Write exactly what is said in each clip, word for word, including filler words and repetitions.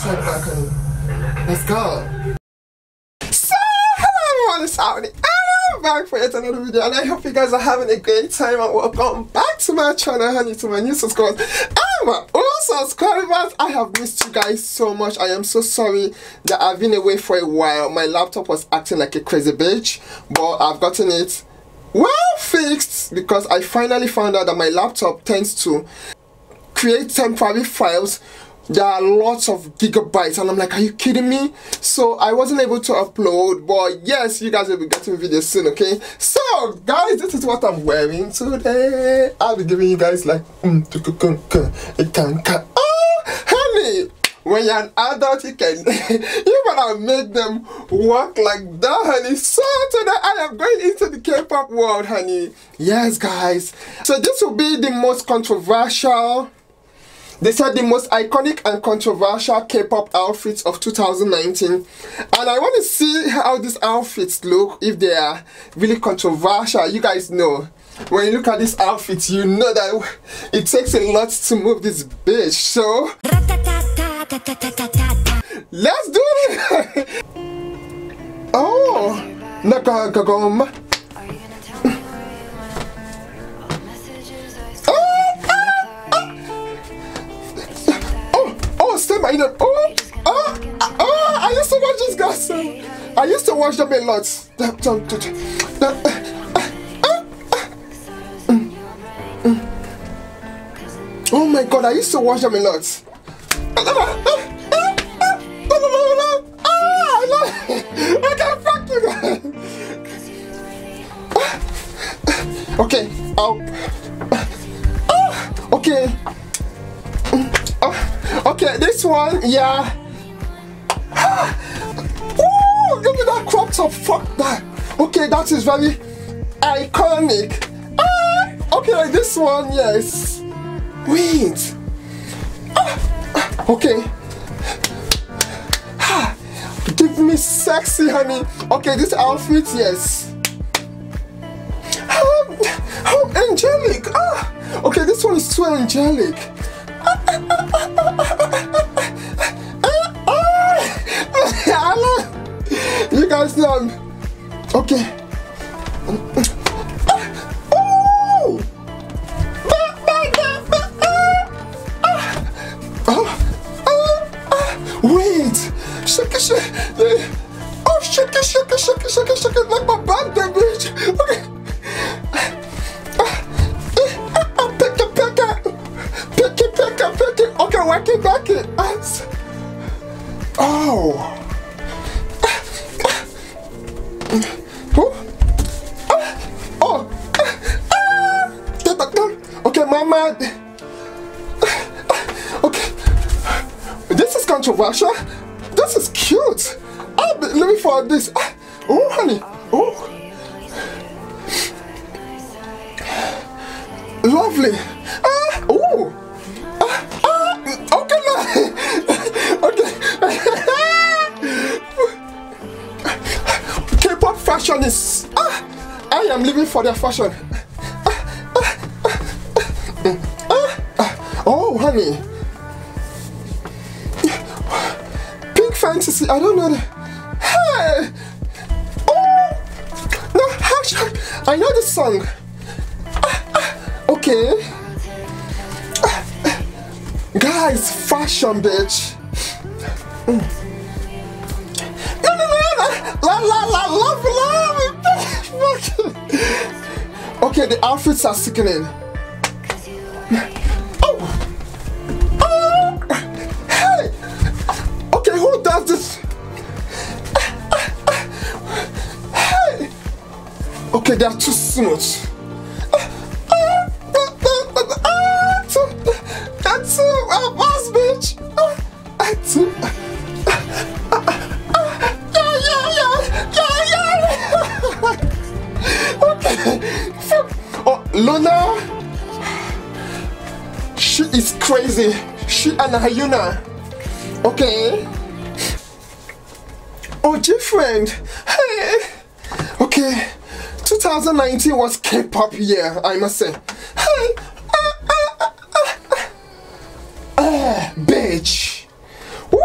so fucking. Let's go. So, hello everyone, it's Audi, and I'm back for yet another video, and I hope you guys are having a great time, and welcome back to my channel, honey, to my new subscribers. My old subscribers, I have missed you guys so much. I am so sorry that I've been away for a while. My laptop was acting like a crazy bitch, but I've gotten it well fixed because I finally found out that my laptop tends to create temporary files. There are lots of gigabytes, and I'm like, are you kidding me? So I wasn't able to upload, but yes, you guys will be getting videos soon, okay? So guys, this is what I'm wearing today. I'll be giving you guys like, mm, it can, can. Oh, honey, when you're an adult, you can, you better make them walk like that, honey. So today I am going into the K-pop world, honey. Yes, guys. So this will be the most controversial. They said the most iconic and controversial K-pop outfits of two thousand nineteen, and I want to see how these outfits look, if they are really controversial. You guys know, when you look at this outfit, you know that it takes a lot to move this bitch, so let's do it! Oh! Nakagagoma! Oh, oh, oh, I used to watch these guys. So I used to watch them a lot. Oh my god, I used to watch them a lot. I can't fuck you guys. Okay, oh, okay. Okay, this one, yeah. Ooh, look at that crop top. Fuck that. Okay, that is very iconic. Ah, okay, this one, yes. Wait. Ah, okay. Ah, give me sexy, honey. Okay, this outfit, yes. How, how angelic. Ah, okay, this one is too angelic. You guys know I'm okay. Oh, wait, shake it, shake it. Oh, shake it, shake it, shake it, shake it, shake it like my back, that bitch. Okay. Back it, back it. Oh. Oh. Oh. Get back down. Okay, mama. Okay. This is controversial. This is cute. I'll be living for this. Oh, honey. Oh. Lovely. Ah. Oh. Fashion is, ah, I am living for their fashion. Ah, ah, ah, ah, ah. Oh, honey. Pink fantasy, I don't know. The, hey! Oh! No, actually, I know this song. Ah, ah, okay. Ah, ah. Guys, fashion, bitch. Mm. La la la love love. Okay, the outfits are sickening. Oh, oh, hey. Okay, who does this? Hey. Okay, they are too smooth. That's too fast, bitch. That's too. Luna, she is crazy. She and Hyuna. Okay. Oh, G-friend. Hey. Okay. twenty nineteen was K-pop year, I must say. Hey. Ah, ah, ah, ah. Ah, bitch. Woo.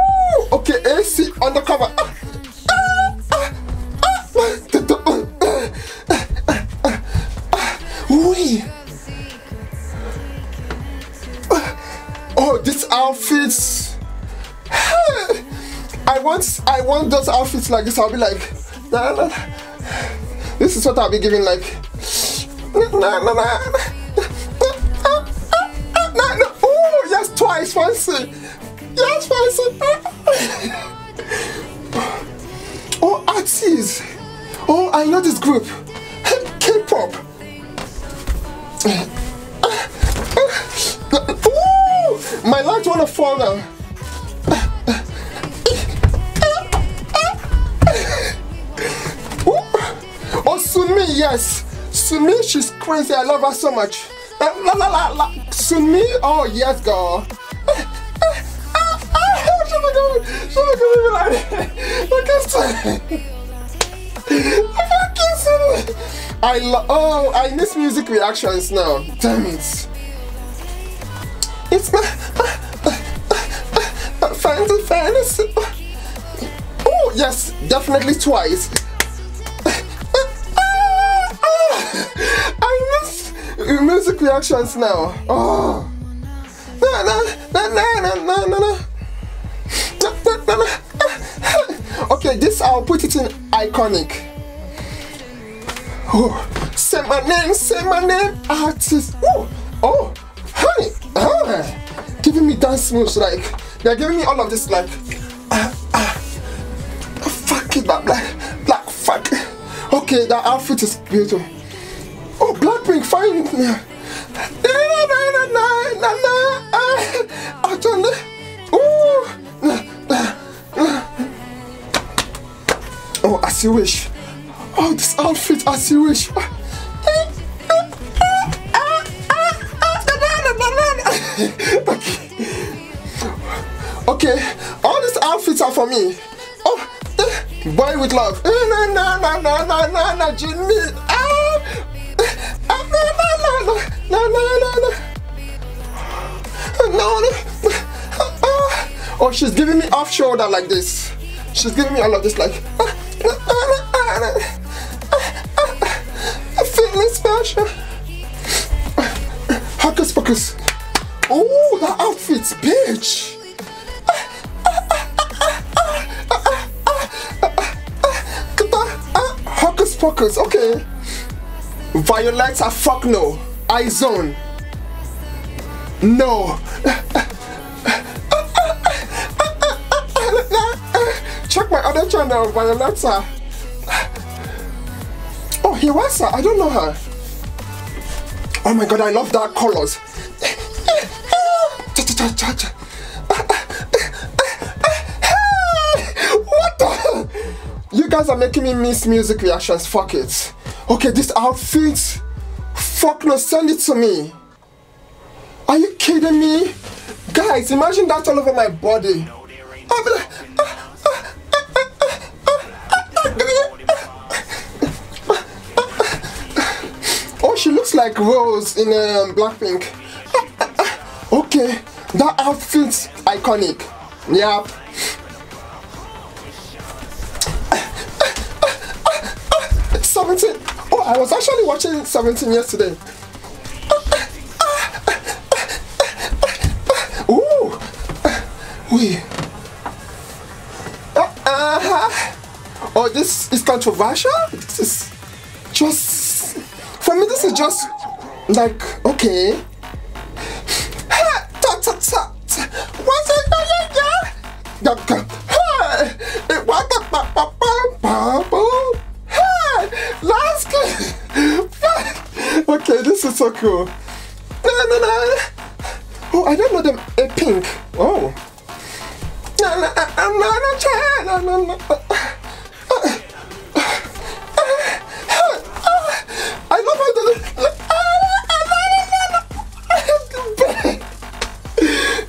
I want I want those outfits like this. I'll be like, nah, nah, nah. This is what I'll be giving, like, nah, nah, nah, nah. Nah, nah. Oh, yes, Twice, fancy. Yes, fancy. Oh, artists. Oh, I know this group. K-pop. My legs wanna fall down. Oh, Sunmi, yes. Sunmi, she's crazy. I love her so much. La la la la. Sunmi, oh yes, girl. I love. Oh, I miss music reactions now. Damn it. It's my fancy fantasy. Oh yes, definitely Twice. I miss music reactions now. Oh. No no no no no no. Okay, this I'll put it in iconic. Oh, say my name, say my name, artist. Oh, oh, honey, ah, giving me dance moves like they're giving me all of this like, ah, ah, fuck it, black, black, black, fuck. Okay, that outfit is beautiful. Oh, Blackpink, find me. Oh. Oh, as you wish. Oh, this outfit, as you wish. Okay. Okay, all these outfits are for me. Oh, boy with love. No, no, no, no, no, no, no, Jimmy. No, no, no, no, no, no, no, no. Oh, she's giving me off shoulder like this. She's giving me all of this like. I'm feeling special. Hocus Pocus. Oh, that outfit's bitch. Hocus Pocus, okay. Violets are fuck no. I zone. No. Check my other channel, Violets are. Oh, Hyuna, I don't know her. Oh my god, I love dark colors. What the? You guys are making me miss music reactions. Fuck it. Okay, this outfit. Fuck no, send it to me. Are you kidding me? Guys, imagine that all over my body. She looks like Rose in um, Blackpink. Okay, that outfit's iconic. Yep. Seventeen. Oh, I was actually watching Seventeen yesterday. Ooh. We. Uh-huh. Oh, this is controversial. This is just. For me, this is just like, okay. Okay, this is so cool. Oh, I don't know them. A pink. Oh.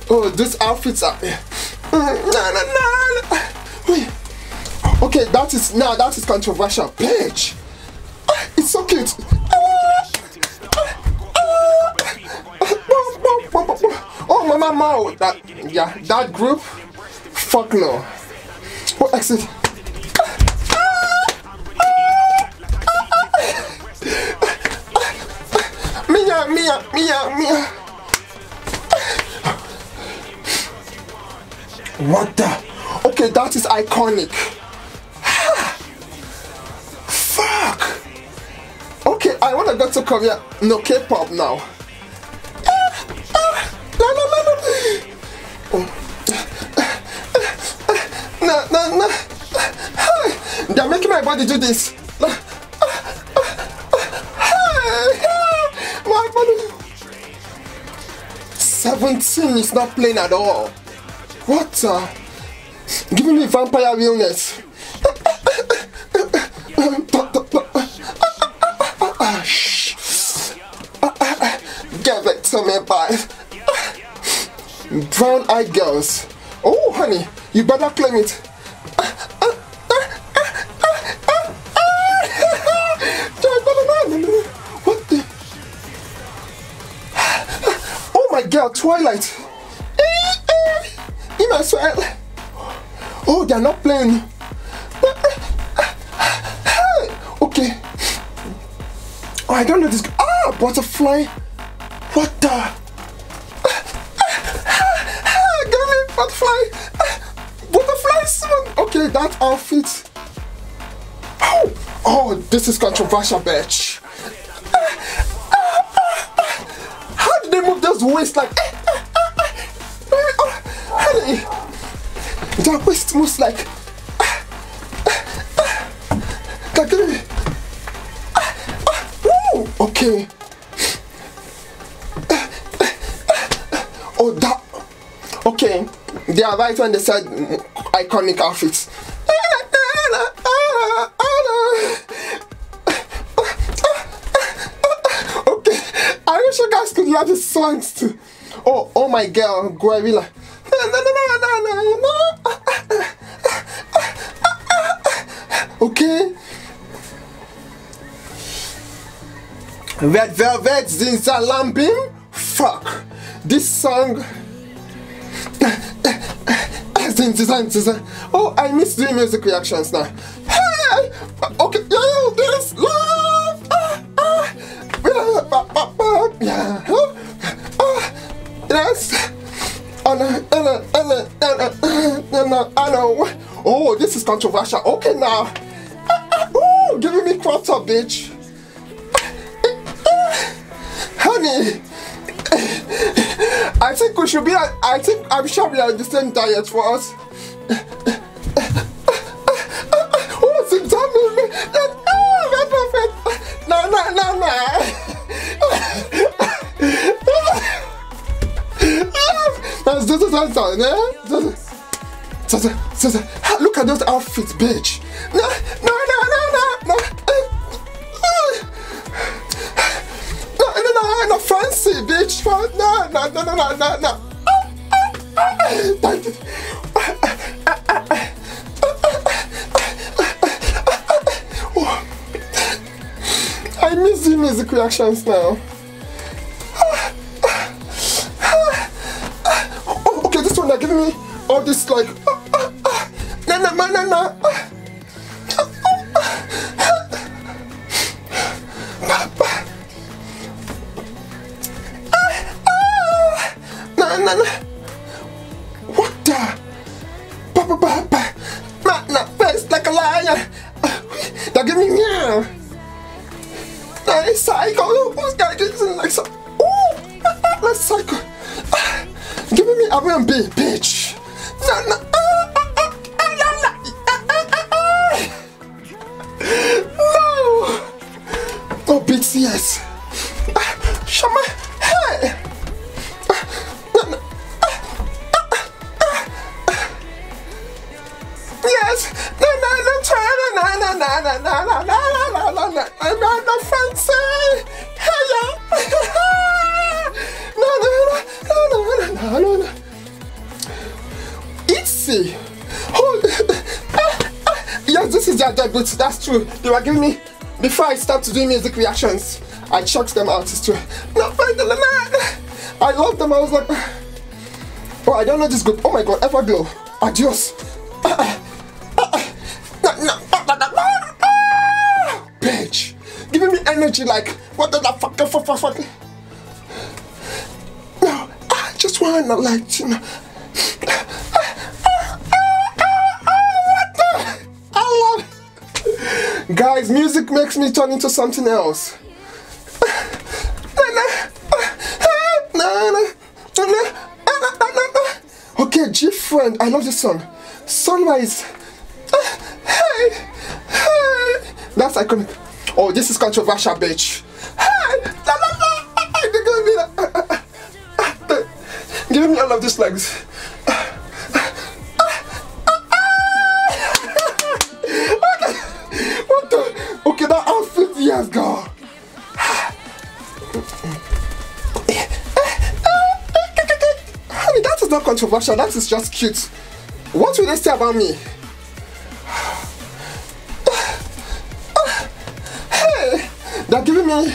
Oh, these outfits are. Okay, that is now that is controversial. Bitch, it's so cute. Oh, Mamamoo, that yeah, that group. Fuck no. Oh, exit. Mia, Mia, Mia, Mia. What the? Okay, that is iconic. Fuck. Okay, I want to go to Korea. No, K-pop now. No, no, no. They're making my body do this. My body. Seventeen is not playing at all. What? Uh, giving me vampire illness. Give it to me, bye. Brown Eyed Girls. Oh, honey, you better claim it. What the? Oh my girl, Twilight. You might as well. Oh, they're not playing. Okay. Oh, I don't know this. Ah, butterfly. What the? Butterfly, butterfly soon. Okay, that outfit. Oh, oh, this is controversial, bitch. How did they move those waists like? Their waist moves like. Okay. Oh, that. Okay. They are right when they said iconic outfits. Okay, I wish you guys could love the songs too. Oh, oh my girl, Guerrilla. Okay. Red Velvet, Zinzalambim. Fuck. This song. Oh, I miss doing music reactions now. Hey! Okay, yo, this love! Ah, ah. Yes! Oh, this is controversial. Okay, now. Oh, giving me crop top, bitch. Honey. I think we should be on, I think I'm sure we are on the same diet for us. Oh, it's a movie. No, no, no, no. Look at those outfits, bitch. No, no, no, no, no, no. No, fancy, bitch. No, no, no, no, no, no, no. I miss the music reactions now. Oh, okay, this one, they're giving me all this, like. No, no, no, no, no. What the? Not not face like a lion. They're giving me meow. That is psycho. Who's gonna get like so? Ooh, that's psycho. Giving me a real big bitch. No, no. No. Oh, B T S. Shama. Hey. I'm not fancy. No, no, no, no, no, no, no. Itzy. Yes, this is their debut. That's true. They were giving me before I start to do music reactions. I checked them out. It's true. No, I love them. I was like, oh, I don't know this group. Oh my god, Everglow. Adios. Bitch, giving me energy like what the fuck, fuck, fuck, fuck. No, I just wanna like, you know. Guys, music makes me turn into something else. Okay, G-friend, I love this song. Sunrise. Hey, hey. That's iconic. Oh, this is controversial, bitch. Give me all of these legs. Yes, God. I mean, that is not controversial, that is just cute. What will they say about me? Hey, they're giving me...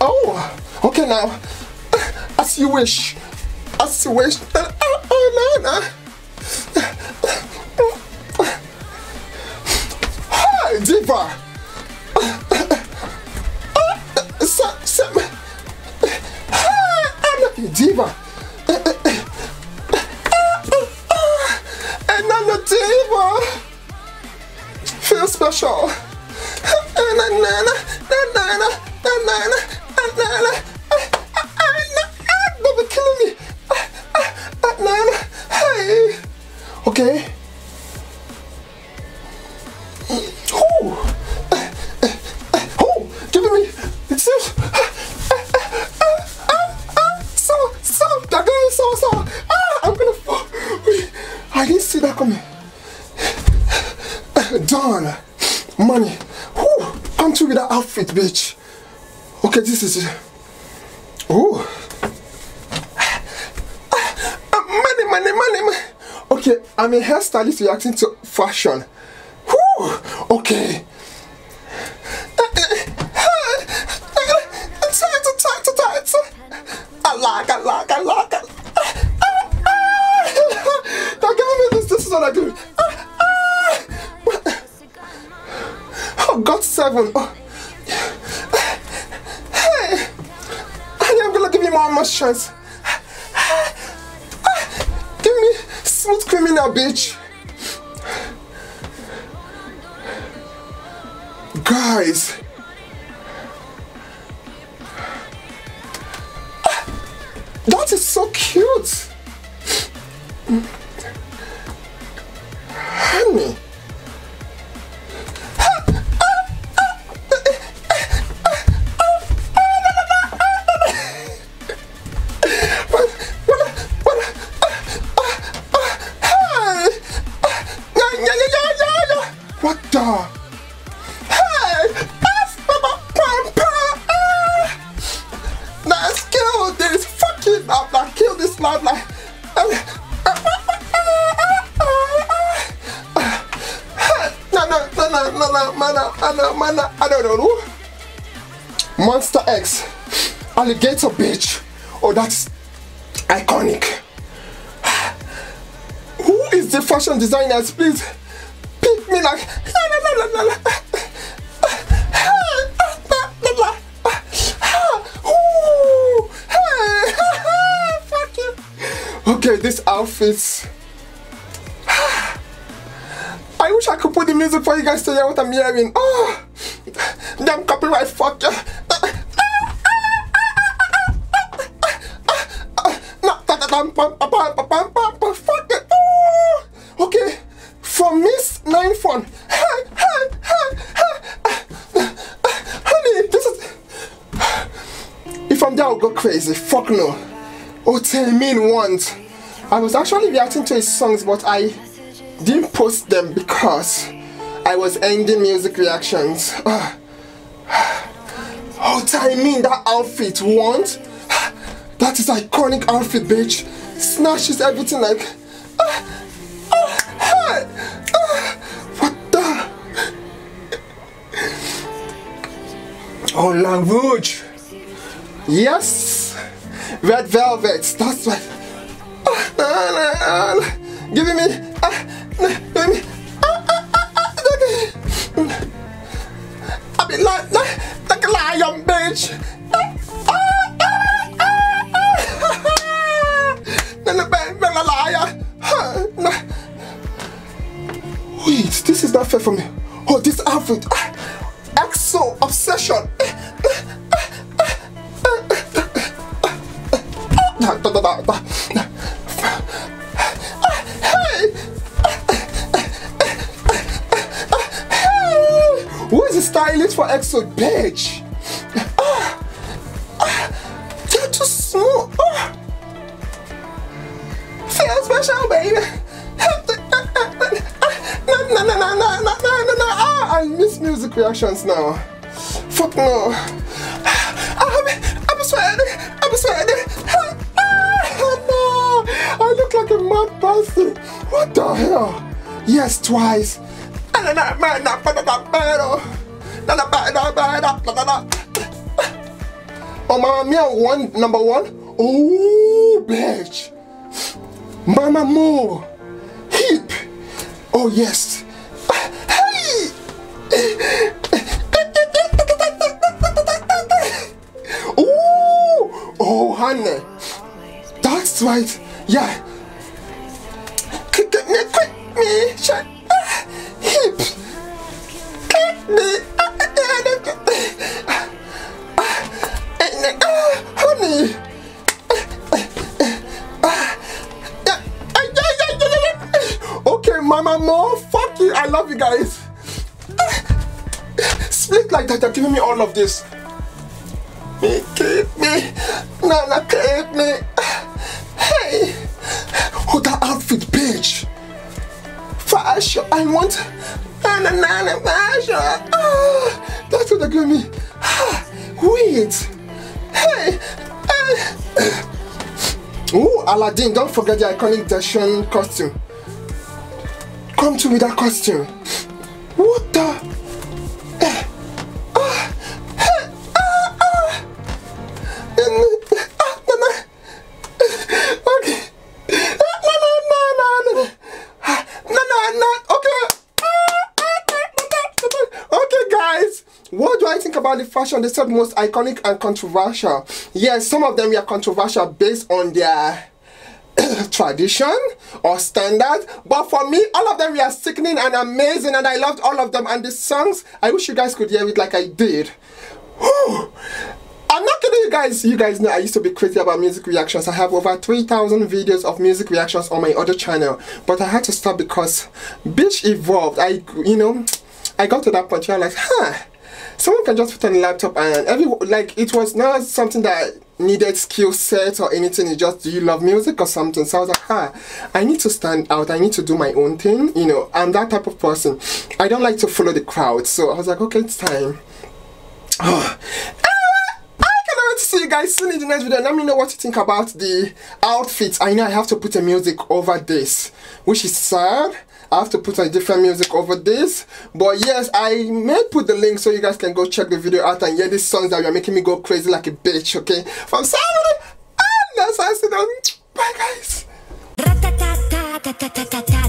Oh, okay now. As you wish. As you wish. Oh, no, no. Hey, diva. Diva, and I'm a diva. Feel special. Don't be killing me. Hey, okay. Oh, oh, give me. It's it. I didn't see that coming. Done. Money. Woo. Come through with that outfit, bitch. Okay, this is it. Oh. Money, money, money, money. Okay, I'm a hairstylist reacting to fashion. Woo. Okay. I like, I like, I like, I like. Oh, God, seven. Oh. Hey, I am gonna give you more emotions. Give me smooth criminal, bitch. Guys. That is so cute. Me. What the? Hey, that's Papa Pampa. Let's kill this fucking love, kill this love. I don't know. Monster X, alligator bitch. Oh, that's iconic. Who is the fashion designers? Please pick me like. Okay, this outfit. I wish I could put the music for you guys to hear what I'm hearing. Oh, damn copyright, fuck you. Fuck it. Okay, from Miss Nine Fun. Honey, this is. If I'm there, I'll go crazy. Fuck no. Oh, Taemin want. I was actually reacting to his songs, but I didn't post them because I was ending music reactions. Uh, oh, Taemin, that outfit, want? That is iconic outfit, bitch. Snatches everything like. Uh, uh, uh, uh, what the? Oh, language. Yes, Red Velvet. That's right. Uh, uh, uh, uh, giving me. Uh, I've been like, like, like a lion, bitch. Wait, this is not fair for me. Oh, this outfit. so obsession. Who is the stylist for EXO, bitch? Ah, ah, they're too small. Ah. Feel special, baby. No, no, no, no, no, no, no, no. Ah, I miss music reactions now. Fuck no. I'm, I'm sweating. I'm sweating. Ah, no. I look like a mad bastard. What the hell? Yes, Twice. Oh, Mamamoo one, number one. Oh, bitch. Mamamoo. Hip. Oh, yes. Hey. Oh, oh, honey. That's right. Yeah. Quick me, quick me, shut up. Hip. Click me. Honey. Okay, Mamamoo, fuck you. I love you guys. Split like that. They're giving me all of this. Me, click me. Nana, click me. Hey. Oh, that outfit, bitch. Fashion, I want banana fashion. Ah, that's what they're giving me. Ah, wait. Hey. Uh. Oh, Aladdin, don't forget the iconic Dacian costume. Come to me that costume. What the? Uh. Ah. Hey. Ah. Ah. Ah. No, no. Okay. What do I think about the fashion? They said most iconic and controversial. Yes, some of them were controversial based on their tradition or standard, but for me, all of them were sickening and amazing, and I loved all of them. And the songs, I wish you guys could hear it like I did. Whew. I'm not kidding you guys. You guys know I used to be crazy about music reactions. I have over three thousand videos of music reactions on my other channel, but I had to stop because bitch evolved. I, you know, I got to that point where I'm like, huh. Someone can just put on a laptop and every like it was not something that needed skill set or anything. It just, do you love music or something? So I was like, ah, I need to stand out. I need to do my own thing. You know, I'm that type of person. I don't like to follow the crowd. So I was like, okay, it's time. Oh. See you guys soon in the next video. Let me know what you think about the outfits. I know I have to put a music over this, which is sad. I have to put a different music over this, but yes, I may put the link so you guys can go check the video out and hear these songs that are making me go crazy like a bitch. Okay, from Sunmi, and that's how I see them. Bye guys.